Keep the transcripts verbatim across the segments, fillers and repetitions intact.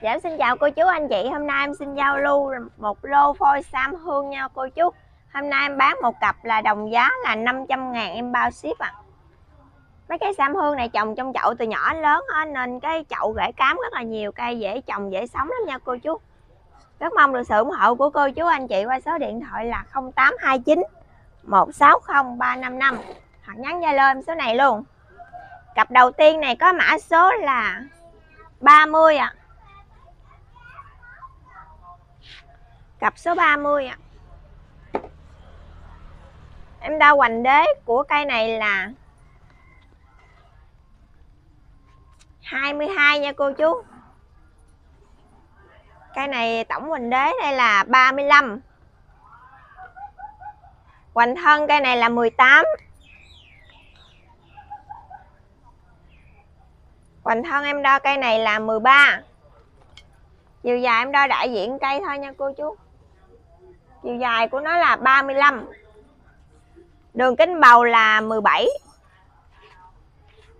Dạ xin chào cô chú anh chị, hôm nay em xin giao lưu một lô phôi sam hương nha cô chú. Hôm nay em bán một cặp là đồng giá là năm trăm ngàn em bao ship ạ. À. Mấy cái sam hương này trồng trong chậu từ nhỏ đến lớn á, nên cái chậu rễ cám rất là nhiều, cây dễ trồng dễ sống lắm nha cô chú. Rất mong được sự ủng hộ của cô chú anh chị qua số điện thoại là không tám hai chín một sáu không ba năm năm hoặc nhắn Zalo em số này luôn. Cặp đầu tiên này có mã số là ba mươi ạ. À. Cặp số ba mươi ạ. Em đo hoành đế của cây này là hai mươi hai nha cô chú. Cây này tổng hoành đế đây là ba mươi lăm. Hoành thân cây này là mười tám. Hoành thân em đo cây này là mười ba. Chiều dài em đo đại diện cây thôi nha cô chú. Chiều dài của nó là ba mươi lăm. Đường kính bầu là mười bảy.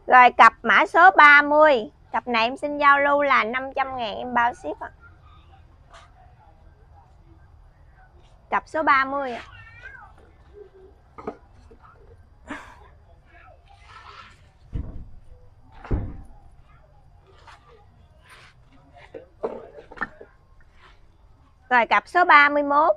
Rồi cặp mã số ba mươi. Cặp này em xin giao lưu là năm trăm ngàn em bao ship ạ. Cặp số ba mươi ạ. Rồi cặp số ba mươi mốt.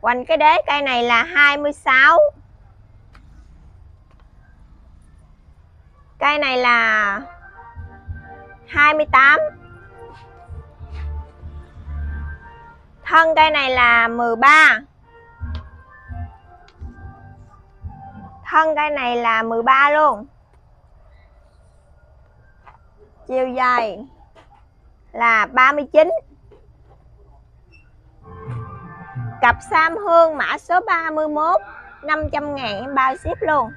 Hoành cái đế cây này là hai mươi sáu. Cây này là hai mươi tám. Thân cây này là mười ba. Thân cây này là mười ba luôn. Chiều dài là ba mươi chín. Cặp sam hương mã số ba mươi mốt, năm trăm ngàn em bao ship luôn.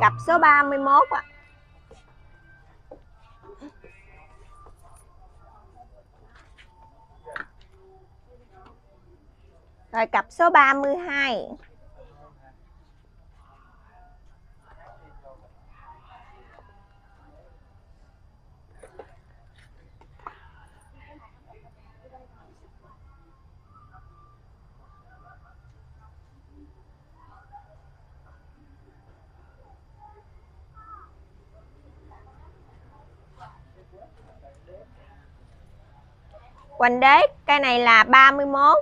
Cặp số ba mươi mốt ạ. À. Rồi cặp số ba mươi hai. Hoành đế cây này là ba mươi mốt.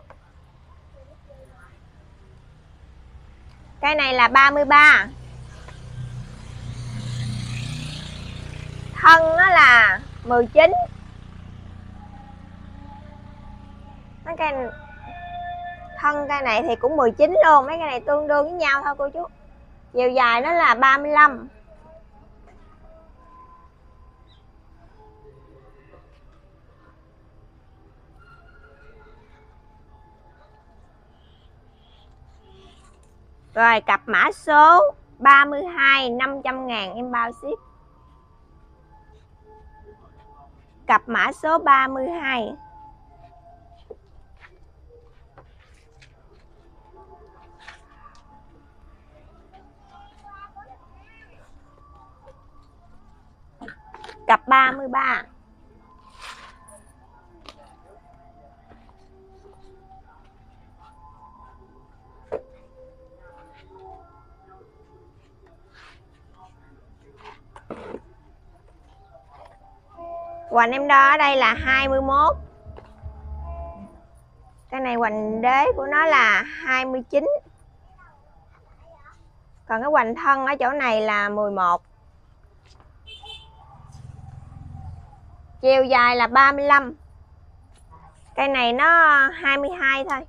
Cây này là ba mươi ba. Thân nó là mười chín. Mấy cây thân cây này thì cũng mười chín luôn, mấy cây này tương đương với nhau thôi cô chú. Chiều dài nó là ba mươi lăm. Rồi cặp mã số ba mươi hai, năm trăm ngàn em bao ship. Cặp mã số ba mươi hai. Cặp ba mươi ba. Hoành em đo ở đây là hai mươi mốt. Cái này hoành đế của nó là hai mươi chín. Còn cái hoành thân ở chỗ này là mười một. Chiều dài là ba mươi lăm. Cây này nó hai mươi hai thôi.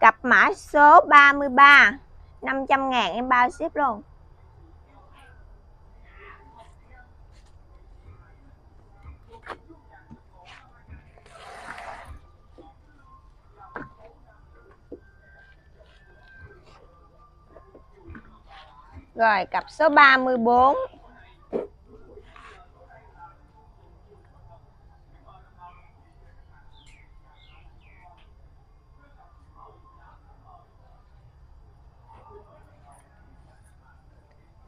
Cặp mã số ba mươi ba, năm trăm ngàn em bao ship luôn. Rồi cặp số ba mươi bốn.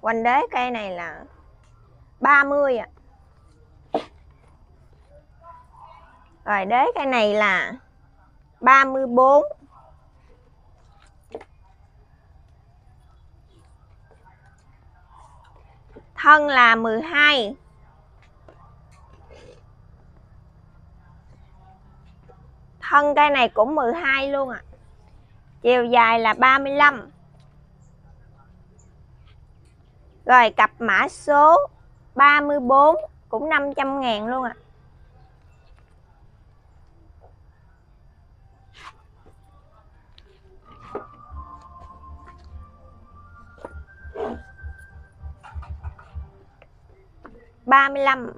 Hoành đế cây này là ba mươi ạ. Rồi đế cây này là ba mươi bốn. Thân là mười hai. Thân cây này cũng mười hai luôn ạ. À. Chiều dài là ba mươi lăm. Rồi cặp mã số ba mươi bốn cũng năm trăm ngàn luôn ạ. À. ba mươi lăm.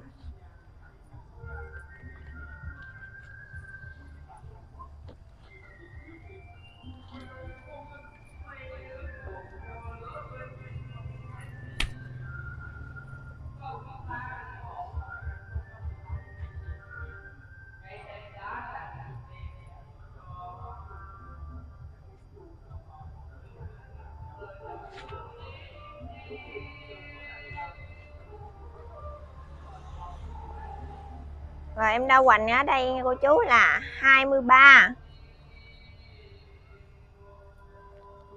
Rồi em đã hoành ở đây cô chú là hai mươi ba.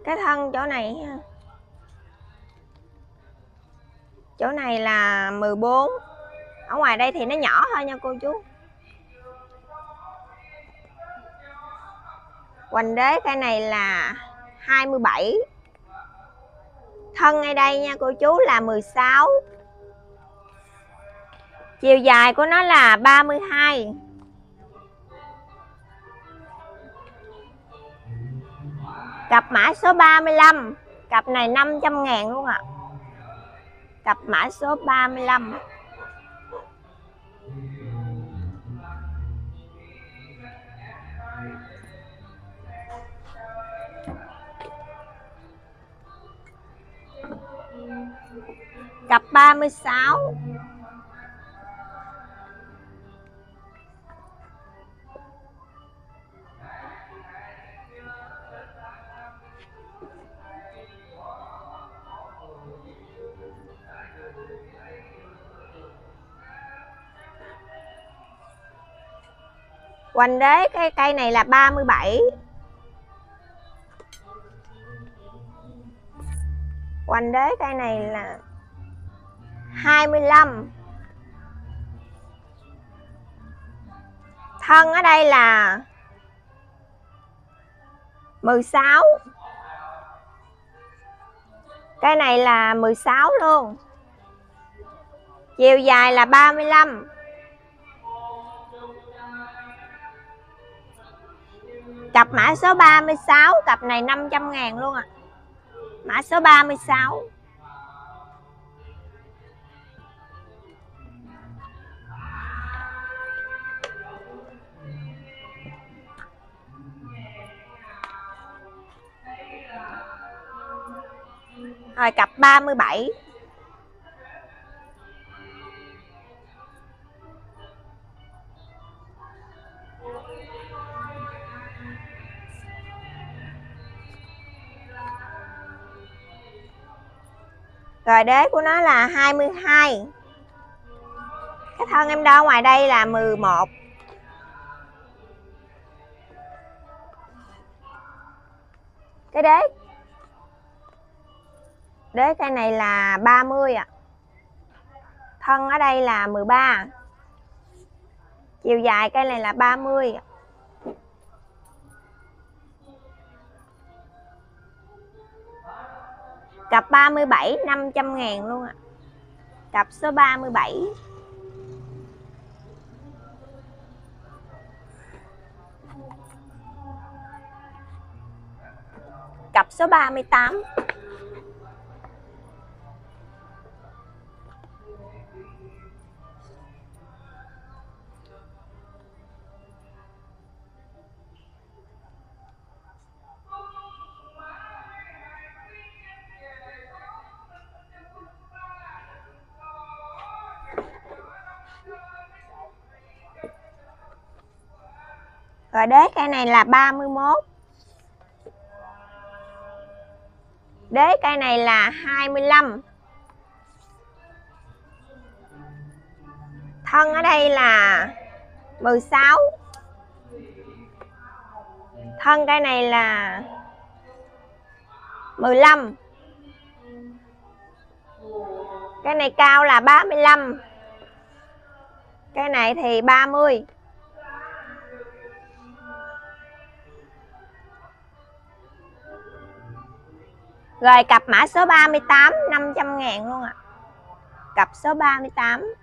Cái thân chỗ này, chỗ này là mười bốn. Ở ngoài đây thì nó nhỏ thôi nha cô chú. Hoành đế cái này là hai mươi bảy. Thân ngay đây nha cô chú là mười sáu. Chiều dài của nó là ba mươi hai. Cặp mã số ba mươi lăm. Cặp này năm trăm ngàn luôn ạ. À. Cặp mã số ba mươi lăm. Cặp ba mươi sáu. Hoành đế cái cây này là ba mươi bảy. Hoành đế cây này là hai mươi lăm. Thân ở đây là mười sáu. Cây này là mười sáu luôn. Chiều dài là ba mươi lăm. Cặp mã số ba mươi sáu, cặp này năm trăm ngàn luôn ạ. À. Mã số ba mươi sáu. Rồi cặp ba mươi bảy. Rồi đế của nó là hai mươi hai. Cái thân em đo ngoài đây là mười một. Cái đế Đế cây này là ba mươi ạ. À. Thân ở đây là mười ba. Chiều dài cây này là ba mươi ạ. À. Cặp ba mươi bảy năm trăm ngàn luôn ạ. À. Cặp số ba mươi bảy. Cặp số ba mươi tám. Rồi đế cây này là ba mươi mốt. Đế cây này là hai mươi lăm. Thân ở đây là mười sáu. Thân cái này là mười lăm. Cái này cao là ba mươi lăm. Cái này thì ba mươi. Rồi cặp mã số ba mươi tám năm trăm ngàn luôn ạ. À. Cặp số ba mươi tám.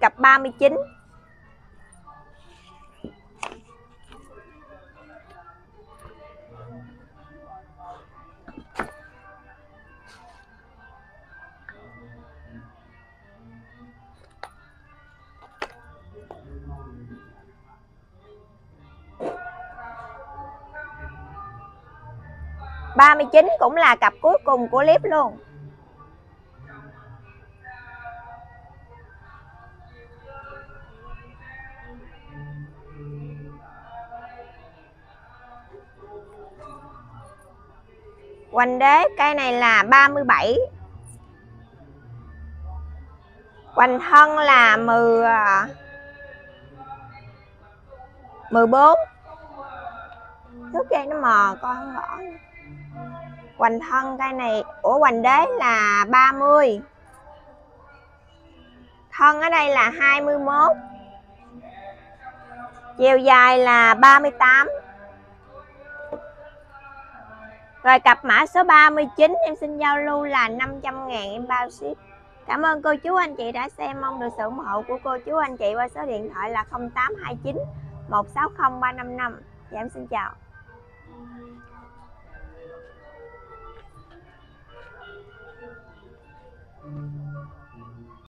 Cặp ba mươi chín. ba mươi chín cũng là cặp cuối cùng của clip luôn. Hoành đế cây này là ba mươi bảy. Hoành thân là mười, mười bốn. Thước kia nó mờ con không rõ. Hoành thân cây này, ủa hoành đế là ba mươi. Thân ở đây là hai mươi mốt. Chiều dài là ba mươi tám. Rồi cặp mã số ba mươi chín em xin giao lưu là năm trăm ngàn em bao ship. Cảm ơn cô chú anh chị đã xem, mong được sự ủng hộ của cô chú anh chị qua số điện thoại là không tám hai chín một sáu không ba năm năm. Dạ em xin chào. Thank you.